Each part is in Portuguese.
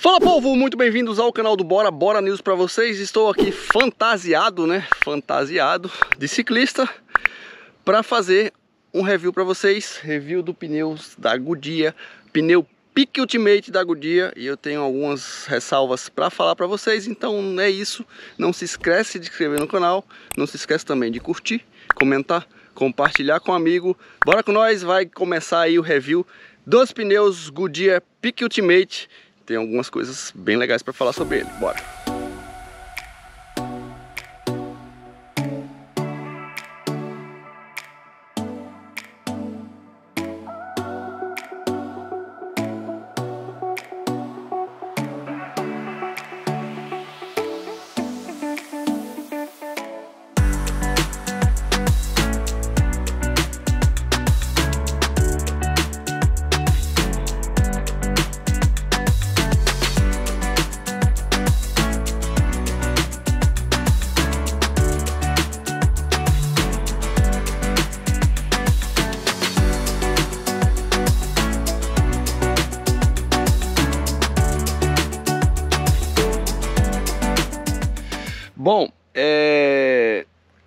Fala povo, muito bem-vindos ao canal do Bora Bora News pra vocês. Estou aqui fantasiado, né? Fantasiado de ciclista pra fazer um review pra vocês. Review do pneu da Goodyear, pneu Peak Ultimate da Goodyear. E eu tenho algumas ressalvas pra falar pra vocês. Então é isso, não se esquece de se inscrever no canal. Não se esquece também de curtir, comentar, compartilhar com um amigo. Bora com nós, vai começar aí o review dos pneus Goodyear Peak Ultimate. Tem algumas coisas bem legais para falar sobre ele, bora! Bom,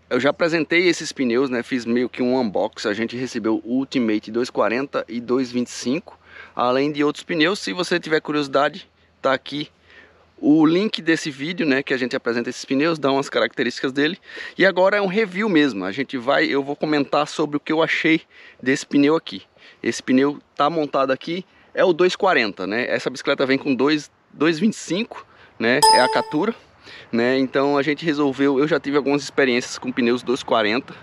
eu já apresentei esses pneus, né? Fiz meio que um unbox. A gente recebeu o Ultimate 240 e 225, além de outros pneus. Se você tiver curiosidade, tá aqui o link desse vídeo, né? Que a gente apresenta esses pneus, dá umas características dele. E agora é um review mesmo. Eu vou comentar sobre o que eu achei desse pneu aqui. Esse pneu tá montado aqui, é o 240, né? Essa bicicleta vem com 225, né? É a Captura. Né? Então a gente resolveu, eu já tive algumas experiências com pneus 240,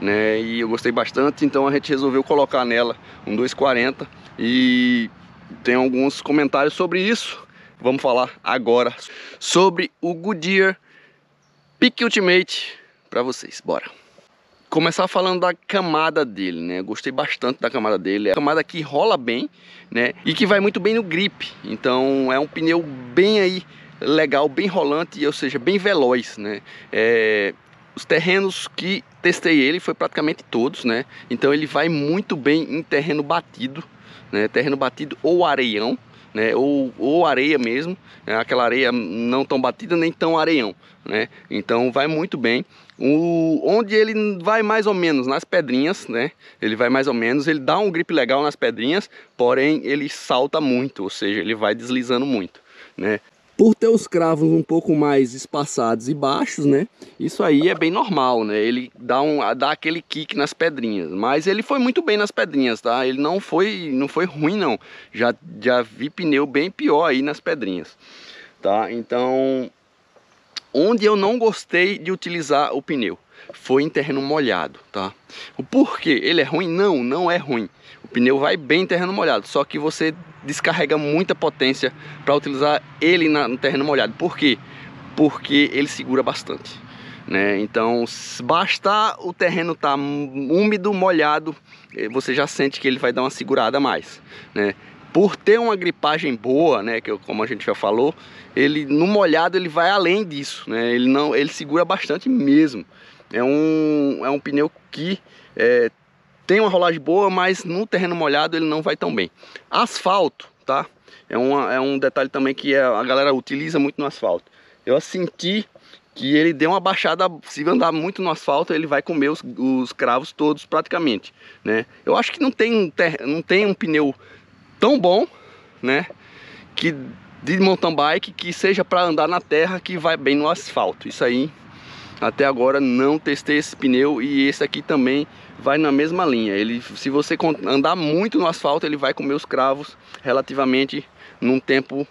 né? E eu gostei bastante, então a gente resolveu colocar nela um 240 e tem alguns comentários sobre isso. Vamos falar agora sobre o Goodyear Peak Ultimate para vocês, bora! Começar falando da camada dele, né? Eu gostei bastante da camada dele. É uma camada que rola bem, né? E que vai muito bem no grip, então é um pneu bem aí legal, bem rolante, ou seja, bem veloz, né? Os terrenos que testei ele foi praticamente todos, né? Então ele vai muito bem em terreno batido, né? Terreno batido ou areião, né? Ou areia mesmo, né? Aquela areia não tão batida nem tão areião, né? Então vai muito bem. Onde ele vai mais ou menos nas pedrinhas, né? Ele vai mais ou menos, ele dá um grip legal nas pedrinhas, porém ele salta muito, ou seja, ele vai deslizando muito, né? Por ter os cravos um pouco mais espaçados e baixos, né? Isso aí é bem normal, né? Ele dá aquele kick nas pedrinhas. Mas ele foi muito bem nas pedrinhas, tá? Ele não foi ruim, não. Já vi pneu bem pior aí nas pedrinhas, tá? Então, onde eu não gostei de utilizar o pneu foi em terreno molhado, tá? O porquê? Ele é ruim? Não, não é ruim. O pneu vai bem em terreno molhado, só que você descarrega muita potência para utilizar ele no terreno molhado. Por quê? Porque ele segura bastante, né? Então, basta o terreno estar úmido, molhado, você já sente que ele vai dar uma segurada a mais, né? Por ter uma gripagem boa, né, como a gente já falou, ele no molhado ele vai além disso, né? Ele segura bastante mesmo. É um pneu que tem uma rolagem boa, mas no terreno molhado ele não vai tão bem. Asfalto, tá? É um detalhe também que a galera utiliza muito no asfalto. Eu senti que ele deu uma baixada, se andar muito no asfalto, ele vai comer os cravos todos praticamente, né? Eu acho que não tem um pneu tão bom, né, que de mountain bike que seja para andar na terra que vai bem no asfalto. Isso aí até agora não testei esse pneu, e esse aqui também vai na mesma linha. Ele, se você andar muito no asfalto, ele vai comer os cravos relativamente num tempo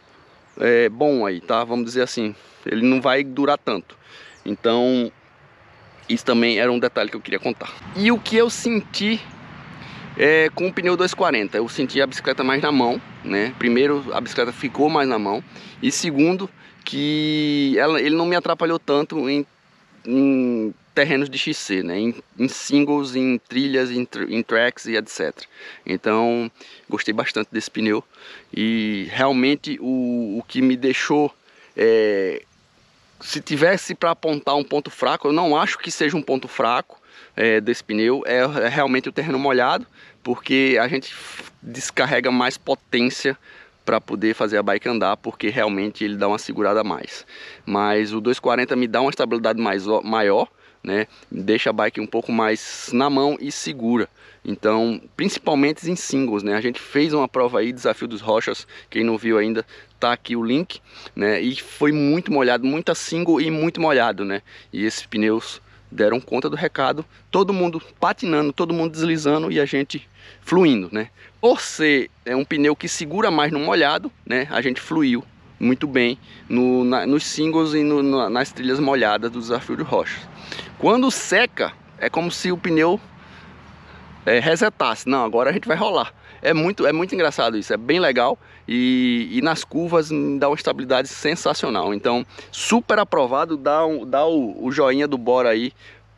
bom aí, tá? Vamos dizer assim, ele não vai durar tanto. Então isso também era um detalhe que eu queria contar. E o que eu senti com o pneu 240, eu senti a bicicleta mais na mão, né? Primeiro, a bicicleta ficou mais na mão, e segundo, que ele não me atrapalhou tanto em terrenos de XC, né? Em singles, em trilhas, em tracks e etc. Então, gostei bastante desse pneu, e realmente o que me deixou... se tivesse para apontar um ponto fraco, eu não acho que seja um ponto fraco desse pneu, é realmente o terreno molhado, porque a gente descarrega mais potência para poder fazer a bike andar, porque realmente ele dá uma segurada a mais. Mas o 240 me dá uma estabilidade maior, né? Deixa a bike um pouco mais na mão e segura. Então, principalmente em singles, né? A gente fez uma prova aí, Desafio dos Rochas, quem não viu ainda, tá aqui o link, né? E foi muito molhado, muita single e muito molhado, né? E esses pneus deram conta do recado, todo mundo patinando, todo mundo deslizando e a gente fluindo, né? Por ser um pneu que segura mais no molhado, né? A gente fluiu muito bem nos singles e nas trilhas molhadas do Desafio de Rochas. Quando seca, é como se o pneu resetasse. Não, agora a gente vai rolar. É muito engraçado isso, é bem legal. E nas curvas dá uma estabilidade sensacional. Então, super aprovado, dá o joinha do bora aí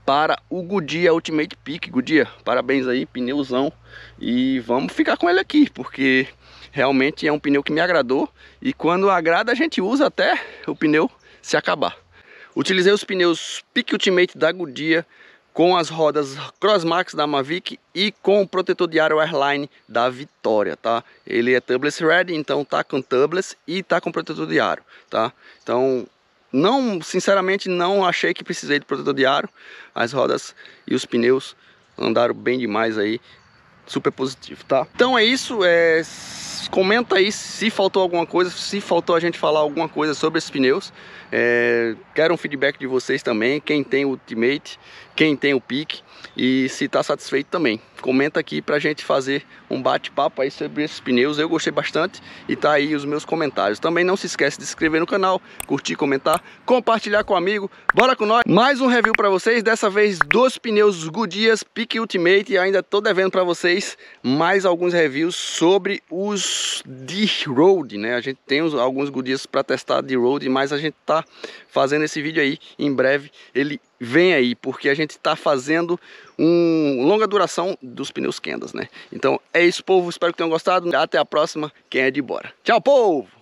para o Goodyear Ultimate Peak. Goodyear, parabéns aí, pneuzão. E vamos ficar com ele aqui, porque realmente é um pneu que me agradou. E quando agrada, a gente usa até o pneu se acabar. Utilizei os pneus Peak Ultimate da Goodyear, com as rodas Crossmax da Mavic e com o protetor de aro Airline da Vitória, tá? Ele é tubeless ready, então tá com tubeless e tá com protetor de aro, tá? Então, não, sinceramente, não achei que precisei de protetor de aro. As rodas e os pneus andaram bem demais aí, super positivo, tá? Então é isso, comenta aí se faltou alguma coisa, se faltou a gente falar alguma coisa sobre esses pneus. Quero um feedback de vocês também, quem tem o Ultimate, quem tem o Peak, e se tá satisfeito também. Comenta aqui pra gente fazer um bate-papo aí sobre esses pneus. Eu gostei bastante e tá aí os meus comentários. Também não se esquece de se inscrever no canal, curtir, comentar, compartilhar com o amigo. Bora com nós! Mais um review pra vocês, dessa vez dos pneus Goodyear Peak Ultimate, e ainda tô devendo pra vocês mais alguns reviews sobre os de road, né? A gente tem alguns Goodyears para testar de road, mas a gente tá fazendo esse vídeo aí, em breve ele vem aí, porque a gente tá fazendo longa duração dos pneus Kendas, né? Então é isso, povo, espero que tenham gostado, até a próxima, quem é de bora. Tchau, povo!